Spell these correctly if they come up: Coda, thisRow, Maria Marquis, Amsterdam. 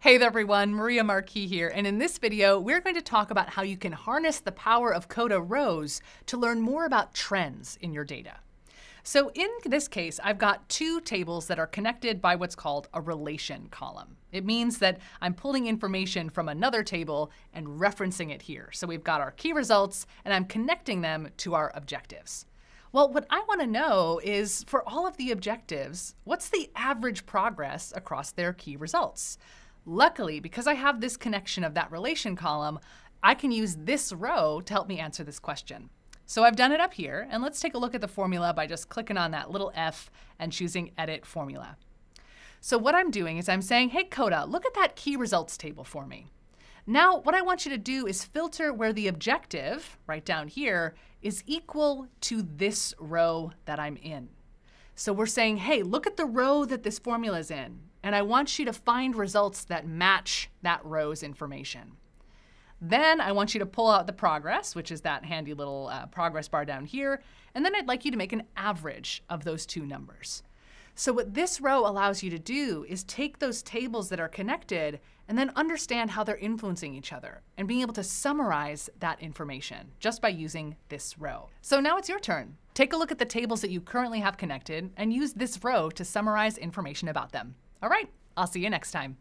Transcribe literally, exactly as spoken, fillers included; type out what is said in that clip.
Hey there everyone, Maria Marquis here, and in this video we're going to talk about how you can harness the power of Coda rows to learn more about trends in your data. So in this case, I've got two tables that are connected by what's called a relation column. It means that I'm pulling information from another table and referencing it here. So we've got our key results and I'm connecting them to our objectives. Well, what I want to know is, for all of the objectives, what's the average progress across their key results? Luckily, because I have this connection of that relation column, I can use this row to help me answer this question. So I've done it up here, and let's take a look at the formula by just clicking on that little F and choosing Edit Formula. So what I'm doing is I'm saying, hey Coda, look at that key results table for me. Now what I want you to do is filter where the objective, right down here, is equal to this row that I'm in. So we're saying, hey, look at the row that this formula is in, and I want you to find results that match that row's information. Then I want you to pull out the progress, which is that handy little uh, progress bar down here, and then I'd like you to make an average of those two numbers. So what this row allows you to do is take those tables that are connected and then understand how they're influencing each other and being able to summarize that information just by using this row. So now it's your turn. Take a look at the tables that you currently have connected and use this row to summarize information about them. All right, I'll see you next time.